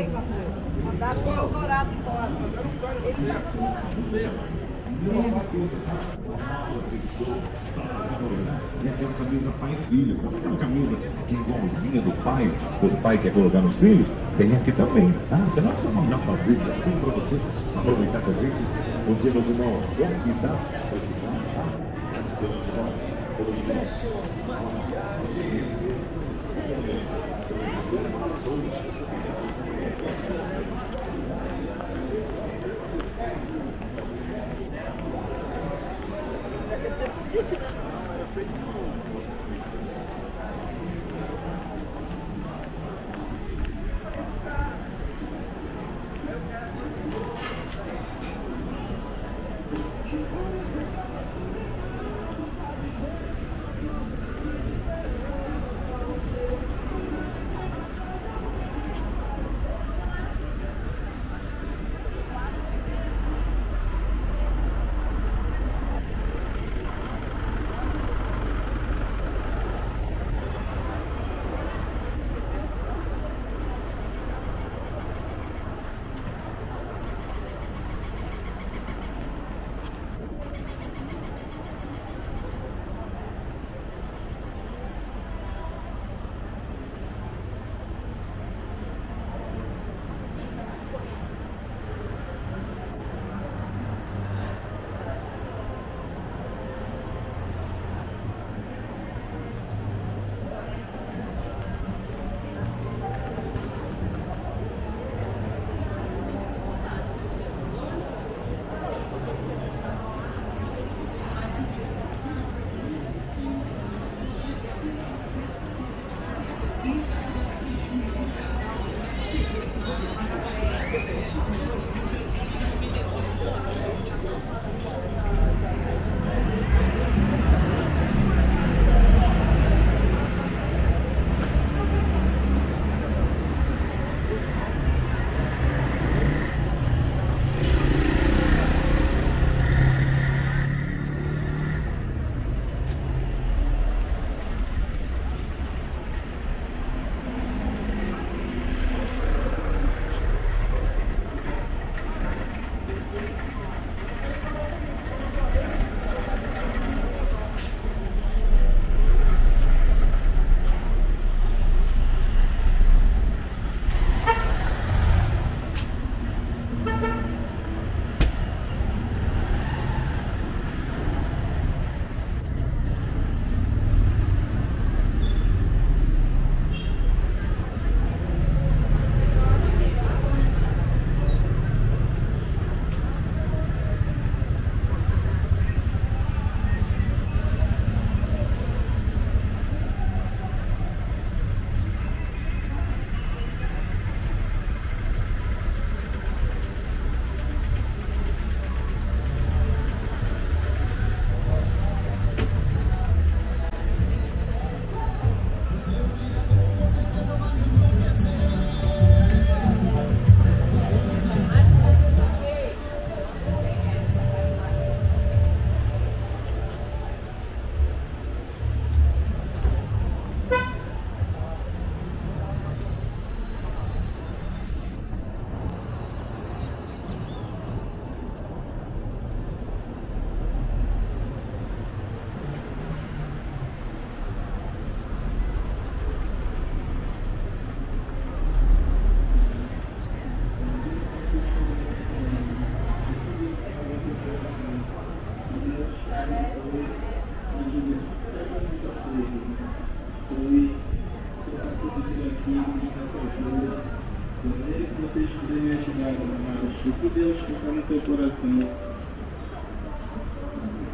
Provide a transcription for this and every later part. aí, Matheus. Mandaram o seu dourado embora. Ele tá com. E até uma camisa pai e filho. Sabe aquela camisa que é igualzinha do pai? Os pais querem colocar nos filhos? Tem aqui também, tá? Você não precisa mandar fazer, já tem pra você aproveitar com a gente. O dia do irmão é aqui, tá?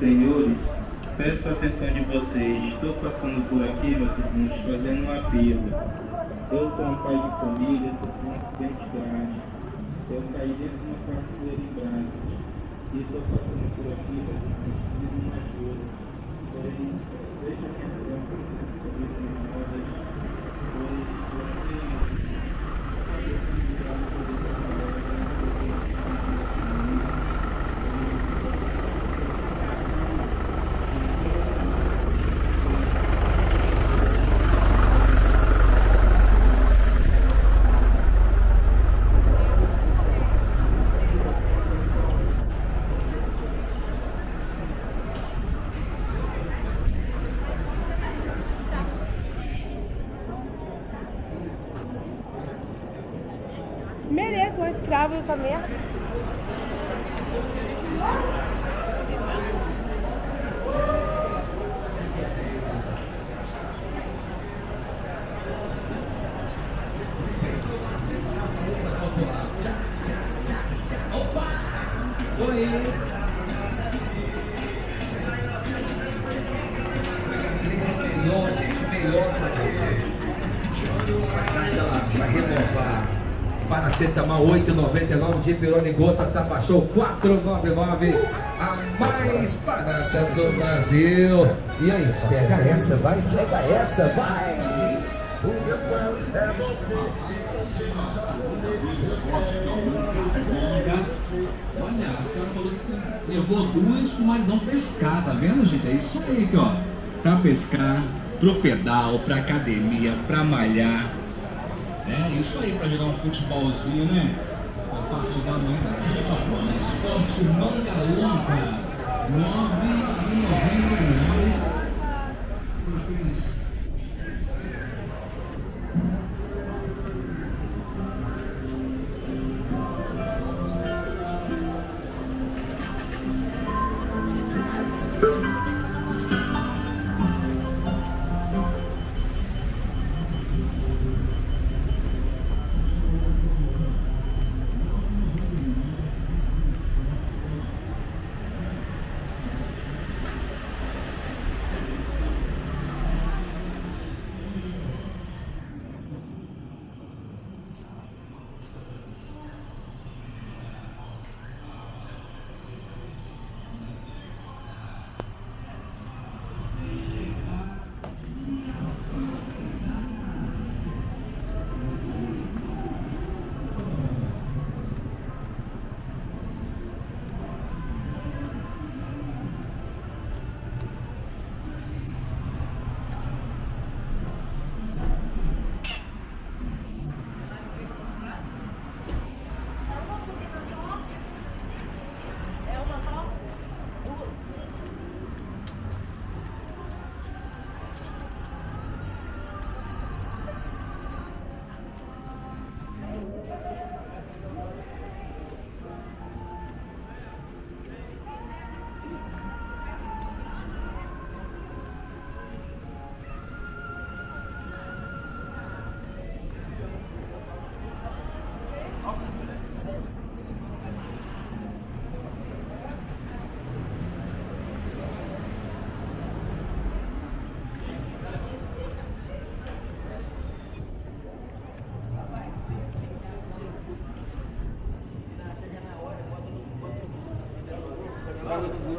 Senhores, peço a atenção de vocês. Estou passando por aqui, meus irmãos, fazendo um apelo. Eu sou um pai de família, sou com um acidente grave. Eu caí dentro de uma partilha de braços. E estou passando por aqui, meus irmãos, pedindo uma ajuda. Porém, deixa que eu tenha mereço um escravo nessa merda. Paracetamol 8,99 de Pironi Gota, Sapachou 4,99, a mais barata do Brasil. E aí, pega essa, vai, pega essa, vai. O meu plano é você, e você não sabe o. Olha, a senhora falou que levou duas com mais não pescar, tá vendo, gente? É isso aí, que ó, pra pescar, pro pedal, pra academia, pra malhar. É isso aí, pra jogar um futebolzinho, né? A partir da manhã, a gente aposta esporte, manga longa, 9,99.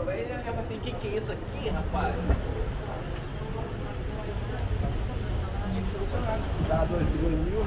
Aí ele acaba assim, o que é isso aqui, rapaz? Dá 2 mil.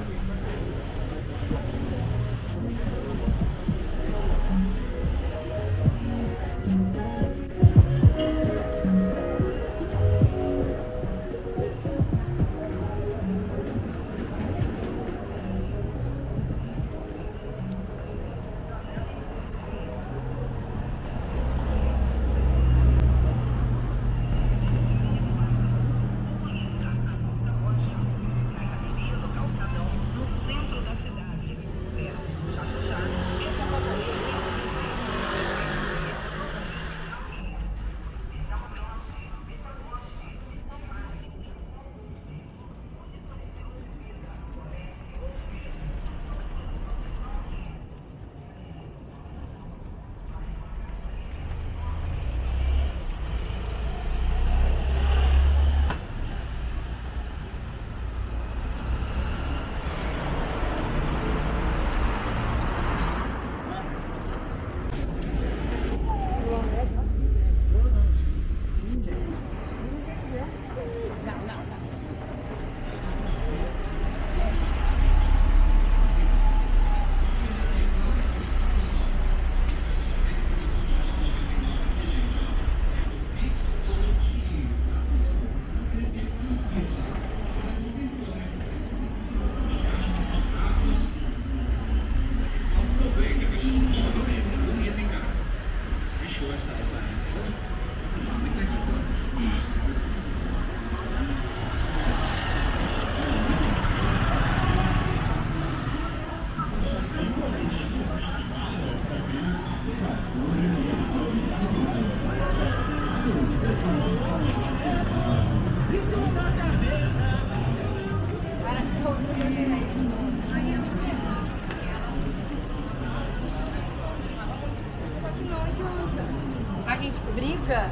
boca.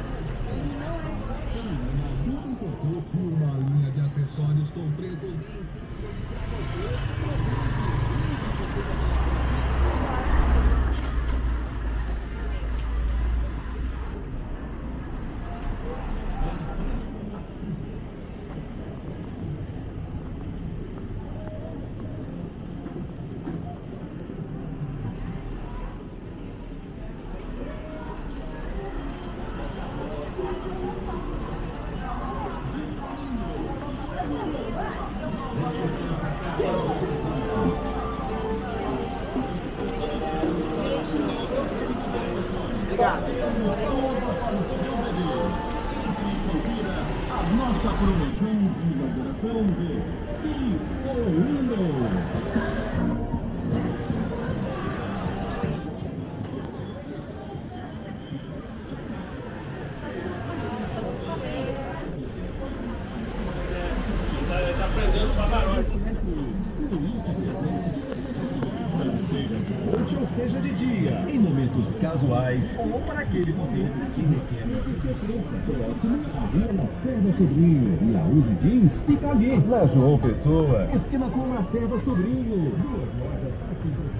Uma linha de acessórios com preços incríveis para você. Ou para aquele momento que necessita próximo à Via Lacerda Sobrinho. E a Uzi Jeans fica ali, na João Pessoa, esquina com Lacerda Sobrinho. Duas lojas aqui do Rio.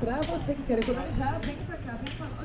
Pra você que quer economizar, vem pra cá, vem pra lá.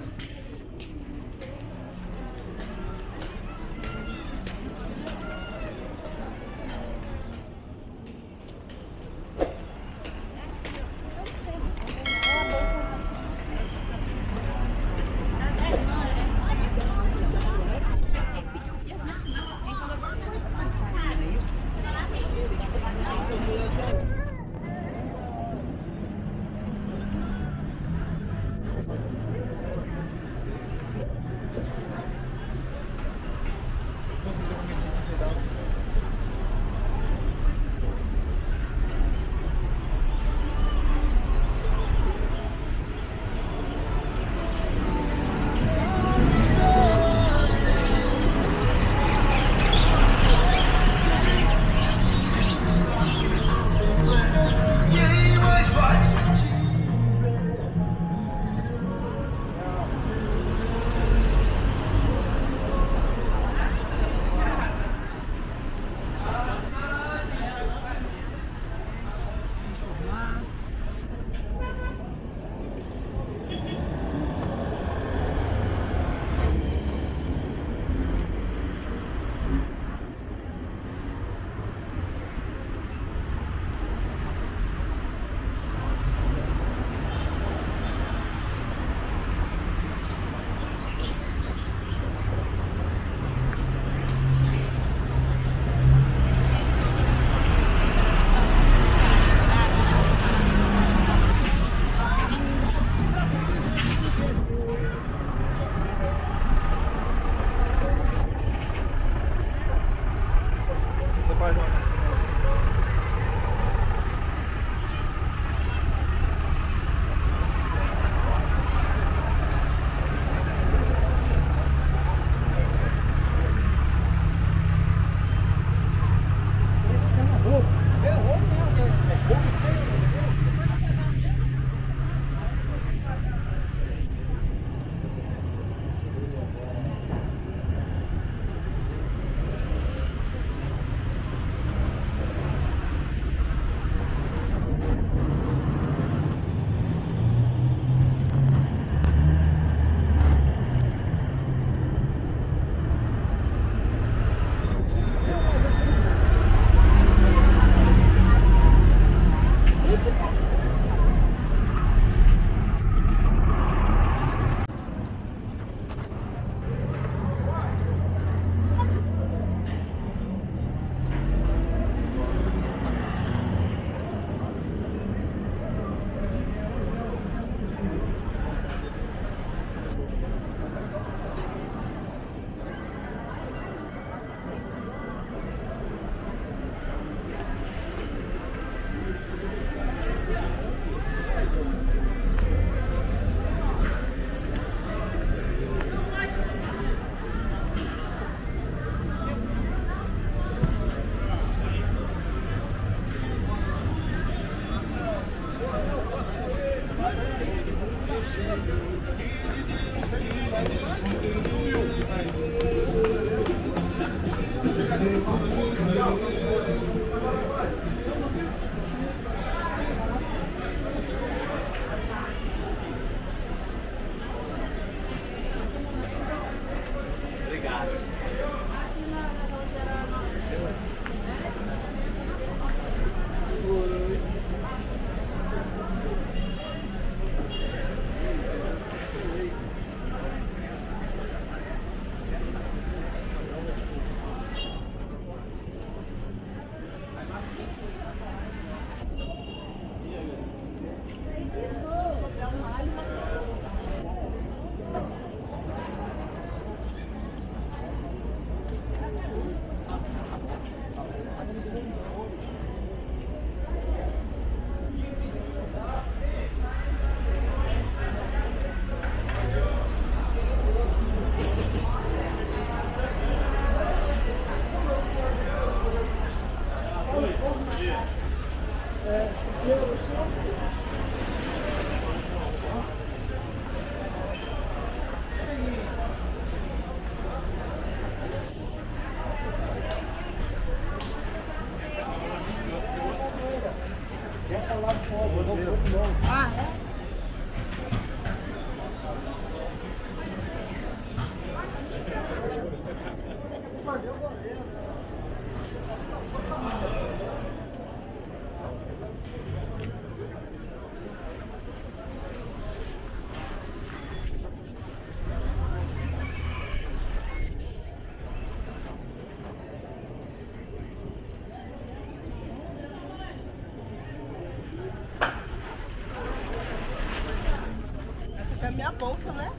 É a minha bolsa, né?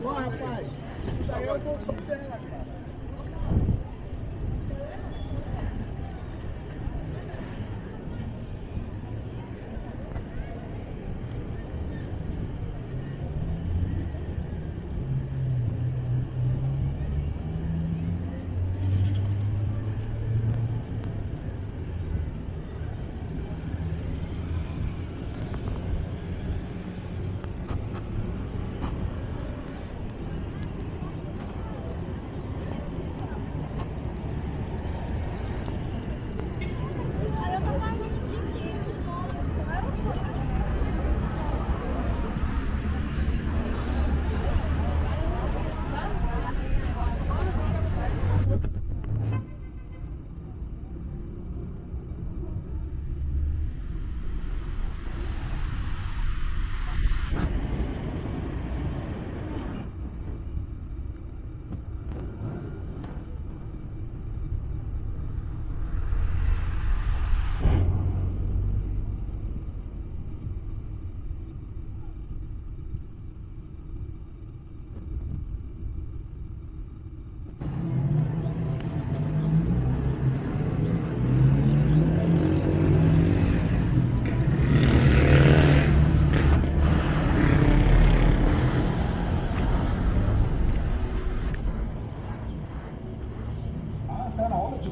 Bom, rapaz. Isso aí é o pouco dela, cara.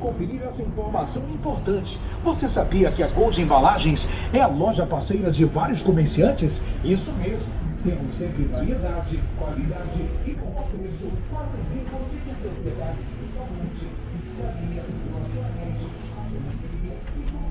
Conferir essa informação importante. Você sabia que a Gold Embalagens é a loja parceira de vários comerciantes? Isso mesmo. Temos sempre variedade, qualidade e com o preço para também você ter propriedade de saúde, pizzaria, relacionamento, assembleia e